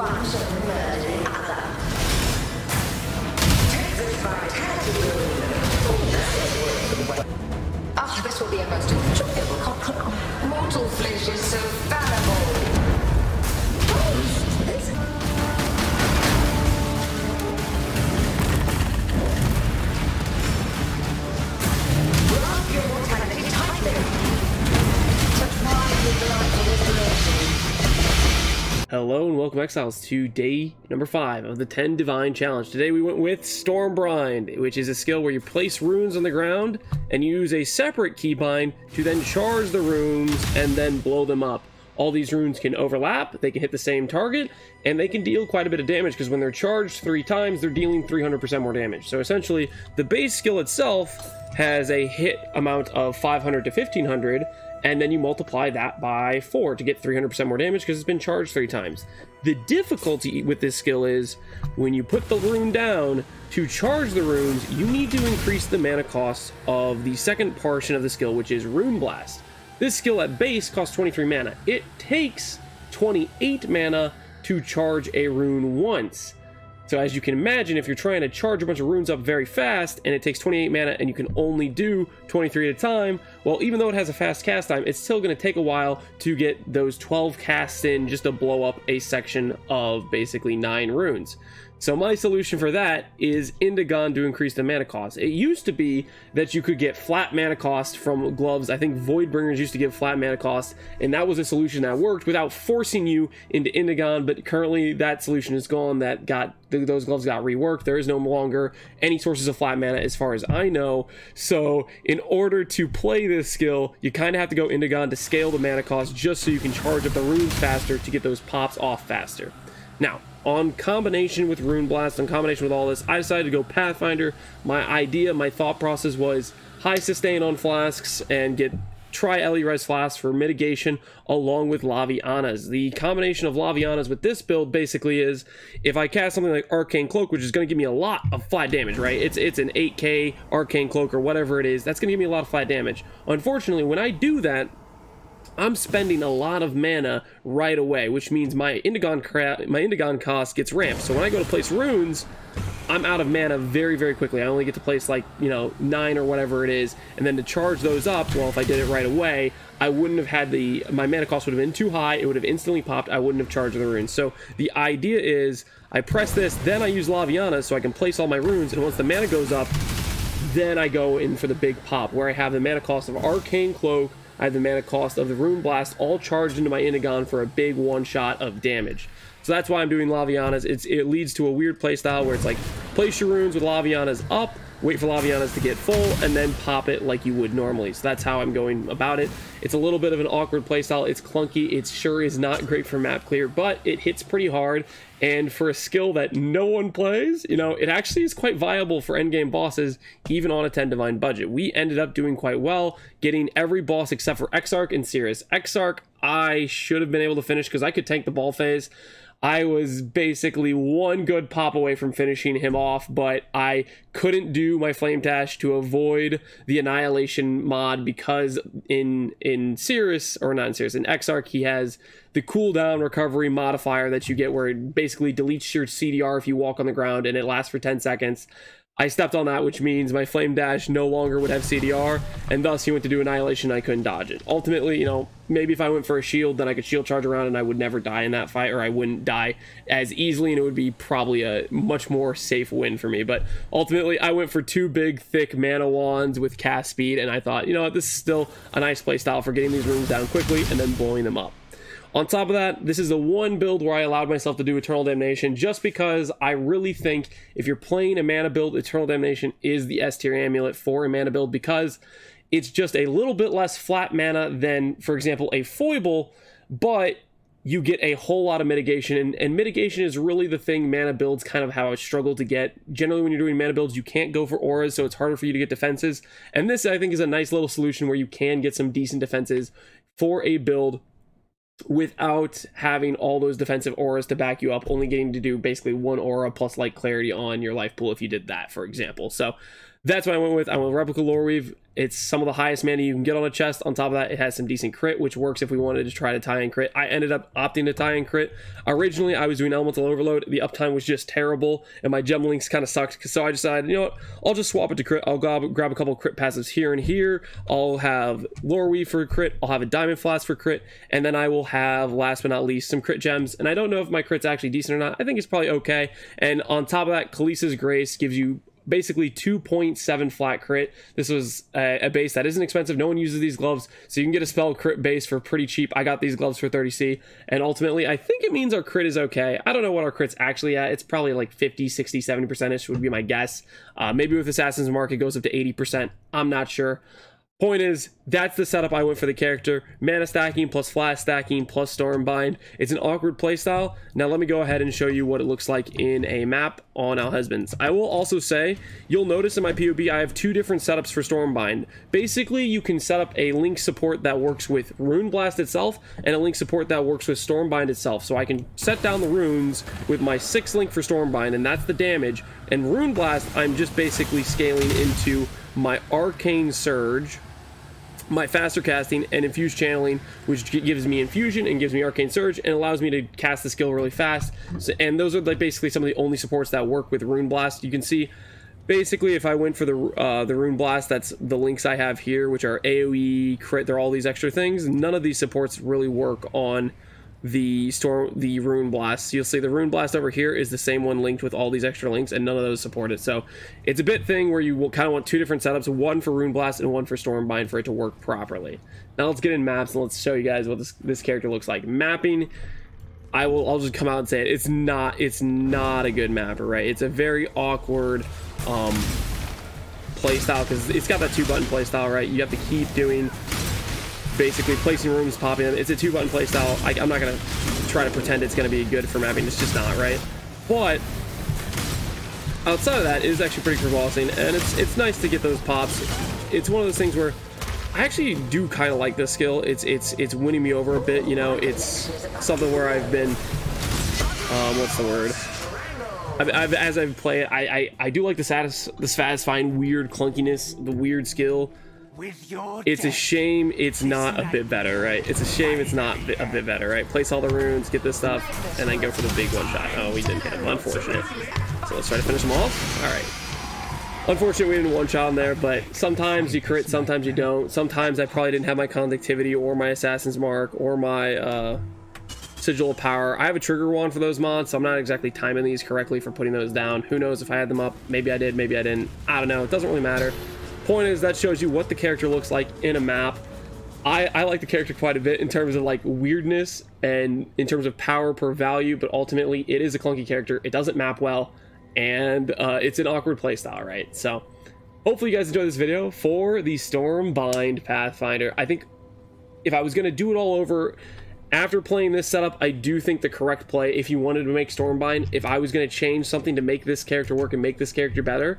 One shall merge the other. Take this fight head to you. Ah, this will be a most enjoyable cocktail. Mortal flesh is so fallible. Hello and welcome Exiles to day number 5 of the 10 Divine Challenge. Today we went with Stormbind, which is a skill where you place runes on the ground and use a separate keybind to then charge the runes and then blow them up. All these runes can overlap, they can hit the same target, and they can deal quite a bit of damage because when they're charged 3 times, they're dealing 300% more damage. So essentially, the base skill itself has a hit amount of 500 to 1500, and then you multiply that by 4 to get 300% more damage because it's been charged 3 times. The difficulty with this skill is when you put the rune down to charge the runes, you need to increase the mana cost of the second portion of the skill, which is Rune Blast. This skill at base costs 23 mana. It takes 28 mana to charge a rune once. So as you can imagine, if you're trying to charge a bunch of runes up very fast and it takes 28 mana and you can only do 23 at a time, well, even though it has a fast cast time, it's still going to take a while to get those 12 casts in just to blow up a section of basically 9 runes. So my solution for that is Indigon to increase the mana cost. It used to be that you could get flat mana cost from gloves. I think Voidbringers used to give flat mana cost, and that was a solution that worked without forcing you into Indigon, but currently that solution is gone. Those gloves got reworked. There is no longer any sources of flat mana as far as I know. So in order to play this skill, you kind of have to go Indigon to scale the mana cost just so you can charge up the runes faster to get those pops off faster. Now, on combination with Rune Blast, in combination with all this, I decided to go Pathfinder. My thought process was high sustain on flasks and try Elirez flasks for mitigation along with Laviana's. The combination of Laviana's with this build basically is if I cast something like Arcane Cloak, which is going to give me a lot of flat damage, right? It's an 8k Arcane Cloak or whatever it is. That's going to give me a lot of flat damage. Unfortunately, when I do that, I'm spending a lot of mana right away, which means my Indigon cost gets ramped. So when I go to place runes, I'm out of mana very, very quickly. I only get to place like, 9 or whatever it is, and then to charge those up, well, if I did it right away, I wouldn't have had my mana cost would have been too high. It would have instantly popped. I wouldn't have charged the runes. So the idea is I press this, then I use Laviana so I can place all my runes, and once the mana goes up, then I go in for the big pop where I have the mana cost of Arcane Cloak, I have the mana cost of the Rune Blast all charged into my Indigon for a big one-shot of damage. So that's why I'm doing Laviana's. It leads to a weird playstyle where it's like, place your runes with Laviana's up, wait for Laviana's to get full, and then pop it like you would normally. So that's how I'm going about it. It's a little bit of an awkward playstyle. It's clunky. It sure is not great for map clear, but it hits pretty hard. And for a skill that no one plays, it actually is quite viable for endgame bosses, even on a 10 Divine budget. We ended up doing quite well, getting every boss except for Exarch and Sirus. Exarch, I should have been able to finish because I could tank the ball phase. I was basically one good pop away from finishing him off, but I couldn't do my Flame Dash to avoid the Annihilation mod because in Exarch, he has the cooldown recovery modifier that you get where it basically deletes your CDR if you walk on the ground and it lasts for 10 seconds. I stepped on that, which means my Flame Dash no longer would have CDR, and thus he went to do Annihilation and I couldn't dodge it. Ultimately, maybe if I went for a shield, then I could shield charge around and I would never die in that fight, or I wouldn't die as easily, and it would be probably a much more safe win for me. But ultimately, I went for 2 big, thick mana wands with cast speed, and I thought, this is still a nice playstyle for getting these runes down quickly and then blowing them up. On top of that, this is the one build where I allowed myself to do Eternal Damnation just because I really think if you're playing a mana build, Eternal Damnation is the S-tier amulet for a mana build because it's just a little bit less flat mana than, for example, a foible, but you get a whole lot of mitigation, and mitigation is really the thing mana builds kind of how I struggle to get. Generally, when you're doing mana builds, you can't go for auras, so it's harder for you to get defenses, and this, I think, is a nice little solution where you can get some decent defenses for a build without having all those defensive auras to back you up, only getting to do basically 1 aura plus light clarity on your life pool if you did that, for example. So That's what I went with. I went with Replica Lore Weave. It's some of the highest mana you can get on a chest. On top of that, it has some decent crit, which works if we wanted to try to tie in crit. I ended up opting to tie in crit. Originally, I was doing Elemental Overload. The uptime was just terrible, and my gem links kind of sucked. So I decided, you know what? I'll just swap it to crit. I'll grab a couple crit passives here and here. I'll have Lore Weave for crit. I'll have a Diamond Flask for crit. And then I will have, last but not least, some crit gems. And I don't know if my crit's actually decent or not. I think it's probably okay. And on top of that, Kalisa's Grace gives you basically 2.7 flat crit. This was a base that isn't expensive. No one uses these gloves, so you can get a spell crit base for pretty cheap. I got these gloves for 30c, and ultimately I think it means our crit is okay. I don't know what our crit's actually at. It's probably like 50%, 60%, 70%ish would be my guess. Maybe with Assassin's Mark it goes up to 80%. I'm not sure. Point is, that's the setup I went for the character. Mana stacking plus flash stacking plus Stormbind. It's an awkward playstyle. Now let me go ahead and show you what it looks like in a map on Al Husbands. I will also say, you'll notice in my POB, I have two different setups for Stormbind. Basically, you can set up a link support that works with Rune Blast itself and a link support that works with Stormbind itself. So I can set down the runes with my 6 link for Stormbind, and that's the damage. And Rune Blast, I'm just basically scaling into my Arcane Surge, my faster casting, and infused channeling, which gives me infusion and gives me Arcane Surge and allows me to cast the skill really fast. So, and those are like basically some of the only supports that work with Rune Blast. You can see basically if I went for the Rune Blast, that's the links I have here, which are AoE, crit, they're all these extra things. None of these supports really work on the Rune Blast. You'll see the Rune Blast over here is the same one linked with all these extra links, and none of those support it. So it's a bit thing where you will kind of want two different setups, one for Rune Blast and one for Stormbind, for it to work properly. Now let's get in maps and let's show you guys what this character looks like. Mapping, I'll just come out and say it. It's not a good mapper, right? It's a very awkward playstyle because it's got that two-button playstyle, right? You have to keep doing, basically placing rooms, popping them. It's a two-button playstyle. I'm not going to try to pretend it's going to be good for mapping. It's just not, right? But outside of that, it is actually pretty convulsing, and it's nice to get those pops. It's one of those things where I actually do kind of like this skill. It's winning me over a bit, you know. It's something where I've been, what's the word? As I play it, I do like the satisfying weird clunkiness, the weird skill. It's a shame it's not a bit better, right? It's a shame it's not a bit better, right? Place all the runes, get this stuff, and then go for the big one shot. Oh, we didn't hit him. Unfortunate. So let's try to finish them off. All right. Unfortunate we didn't one shot him there, but sometimes you crit, sometimes you don't. Sometimes I probably didn't have my Conductivity or my Assassin's Mark or my Sigil of Power. I have a trigger wand for those mods, so I'm not exactly timing these correctly for putting those down. Who knows if I had them up? Maybe I did, maybe I didn't. I don't know. It doesn't really matter. Point is, that shows you what the character looks like in a map. I like the character quite a bit in terms of like weirdness and in terms of power per value, but ultimately it is a clunky character. It doesn't map well, and it's an awkward playstyle, right? So hopefully you guys enjoyed this video for the Stormbind Pathfinder. I think if I was going to do it all over after playing this setup, I do think the correct play, if you wanted to make Stormbind, if I was going to change something to make this character work and make this character better,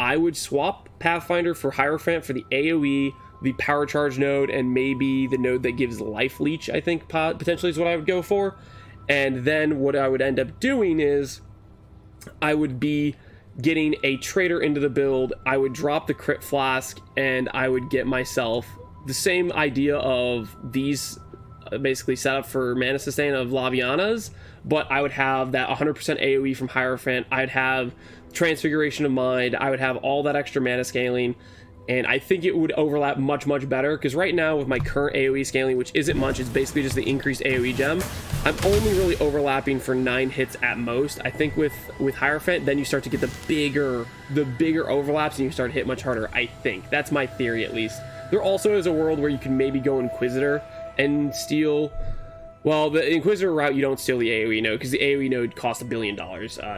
I would swap Pathfinder for Hierophant for the AoE, the Power Charge node, and maybe the node that gives Life Leech, I think, potentially is what I would go for. And then what I would end up doing is I would be getting a Traitor into the build. I would drop the Crit Flask, and I would get myself the same idea of these basically set up for mana sustain of Laviana's, but I would have that 100% AoE from Hierophant. I'd have Transfiguration of Mind. I would have all that extra mana scaling, and I think it would overlap much better, because right now with my current AoE scaling, which isn't much, it's basically just the increased AoE gem, I'm only really overlapping for 9 hits at most. I think with Hierophant, then you start to get the bigger overlaps, and you start to hit much harder. I think that's my theory, at least. There also is a world where you can maybe go Inquisitor and steal, well, the Inquisitor route, you don't steal the AoE node because the AoE node costs $1 billion.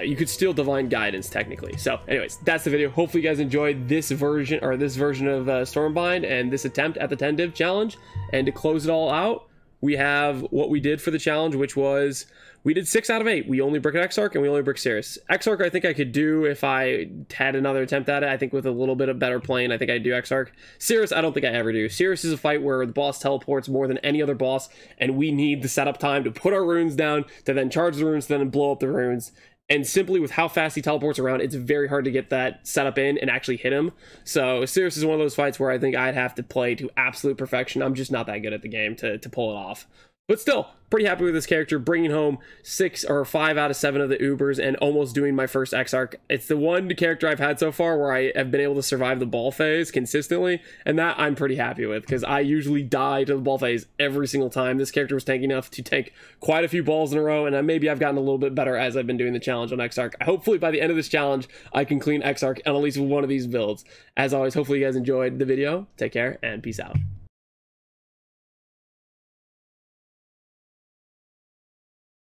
You could steal Divine Guidance technically. So anyways, that's the video. Hopefully you guys enjoyed this version of Stormbind and this attempt at the 10 div challenge. And to close it all out, we have what we did for the challenge, which was we did 6 out of 8. We only brick an Exarch and we only brick Sirus. Exarch, I think I could do if I had another attempt at it. I think with a little bit of better playing, I think I'd do Exarch. Sirus, I don't think I ever do. Sirus is a fight where the boss teleports more than any other boss, and we need the setup time to put our runes down, to then charge the runes, to then blow up the runes. And simply with how fast he teleports around, it's very hard to get that setup in and actually hit him. So Sirus is one of those fights where I think I'd have to play to absolute perfection. I'm just not that good at the game to pull it off. But still, pretty happy with this character, bringing home 6 or 5 out of 7 of the Ubers and almost doing my first Exarch. It's the one character I've had so far where I have been able to survive the ball phase consistently, and that I'm pretty happy with because I usually die to the ball phase every single time. This character was tanky enough to tank quite a few balls in a row, and maybe I've gotten a little bit better as I've been doing the challenge on Exarch. Hopefully by the end of this challenge, I can clean Exarch on at least one of these builds. As always, hopefully you guys enjoyed the video. Take care and peace out.